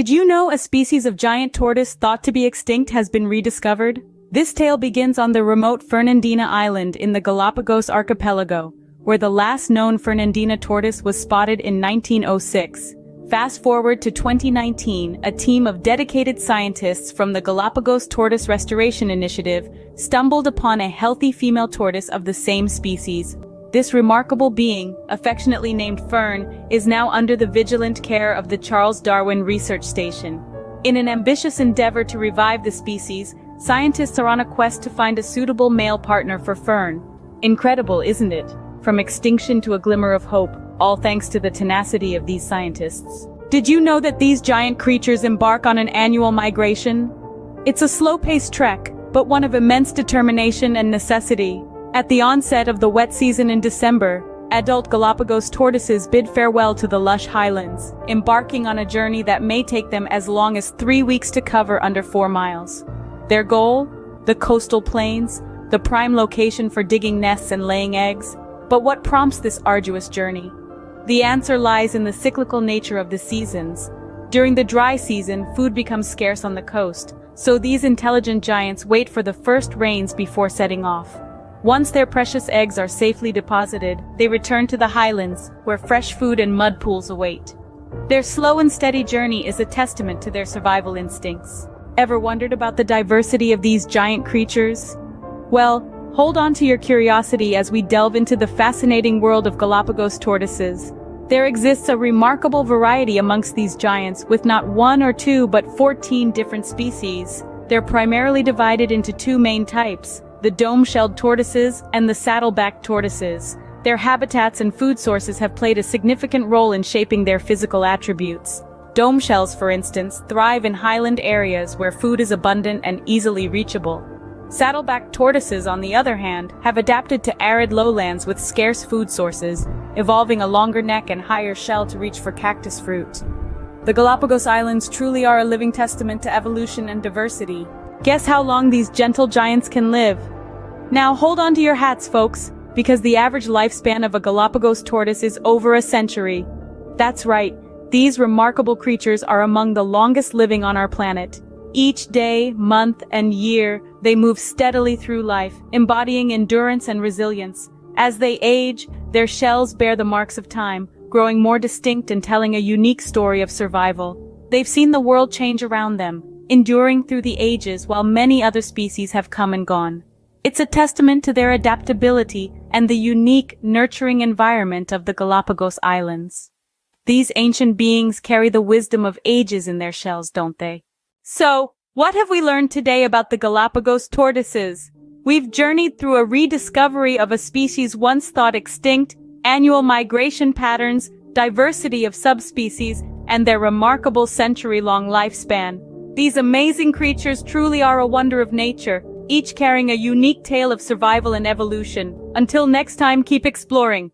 Did you know a species of giant tortoise thought to be extinct has been rediscovered? This tale begins on the remote Fernandina Island in the Galapagos Archipelago, where the last known Fernandina tortoise was spotted in 1906. Fast forward to 2019, a team of dedicated scientists from the Galapagos Tortoise Restoration Initiative stumbled upon a healthy female tortoise of the same species. This remarkable being, affectionately named Fern, is now under the vigilant care of the Charles Darwin Research Station. In an ambitious endeavor to revive the species, scientists are on a quest to find a suitable male partner for Fern. Incredible, isn't it? From extinction to a glimmer of hope, all thanks to the tenacity of these scientists. Did you know that these giant creatures embark on an annual migration? It's a slow-paced trek, but one of immense determination and necessity. At the onset of the wet season in December, adult Galapagos tortoises bid farewell to the lush highlands, embarking on a journey that may take them as long as 3 weeks to cover under 4 miles. Their goal? The coastal plains, the prime location for digging nests and laying eggs. But what prompts this arduous journey? The answer lies in the cyclical nature of the seasons. During the dry season, food becomes scarce on the coast, so these intelligent giants wait for the first rains before setting off. Once their precious eggs are safely deposited, they return to the highlands, where fresh food and mud pools await. Their slow and steady journey is a testament to their survival instincts. Ever wondered about the diversity of these giant creatures? Well, hold on to your curiosity as we delve into the fascinating world of Galapagos tortoises. There exists a remarkable variety amongst these giants, with not one or two but 14 different species. They're primarily divided into two main types: the dome-shelled tortoises and the saddleback tortoises. Their habitats and food sources have played a significant role in shaping their physical attributes. Dome shells, for instance, thrive in highland areas where food is abundant and easily reachable. Saddleback tortoises, on the other hand, have adapted to arid lowlands with scarce food sources, evolving a longer neck and higher shell to reach for cactus fruit. The Galapagos Islands truly are a living testament to evolution and diversity. Guess how long these gentle giants can live? Now hold on to your hats, folks, because the average lifespan of a Galapagos tortoise is over a century. That's right, these remarkable creatures are among the longest living on our planet. Each day, month, and year, they move steadily through life, embodying endurance and resilience. As they age, their shells bear the marks of time, growing more distinct and telling a unique story of survival. They've seen the world change around them, enduring through the ages while many other species have come and gone. It's a testament to their adaptability and the unique, nurturing environment of the Galapagos Islands. These ancient beings carry the wisdom of ages in their shells, don't they? So, what have we learned today about the Galapagos tortoises? We've journeyed through a rediscovery of a species once thought extinct, annual migration patterns, diversity of subspecies, and their remarkable century-long lifespan. These amazing creatures truly are a wonder of nature, each carrying a unique tale of survival and evolution. Until next time, keep exploring.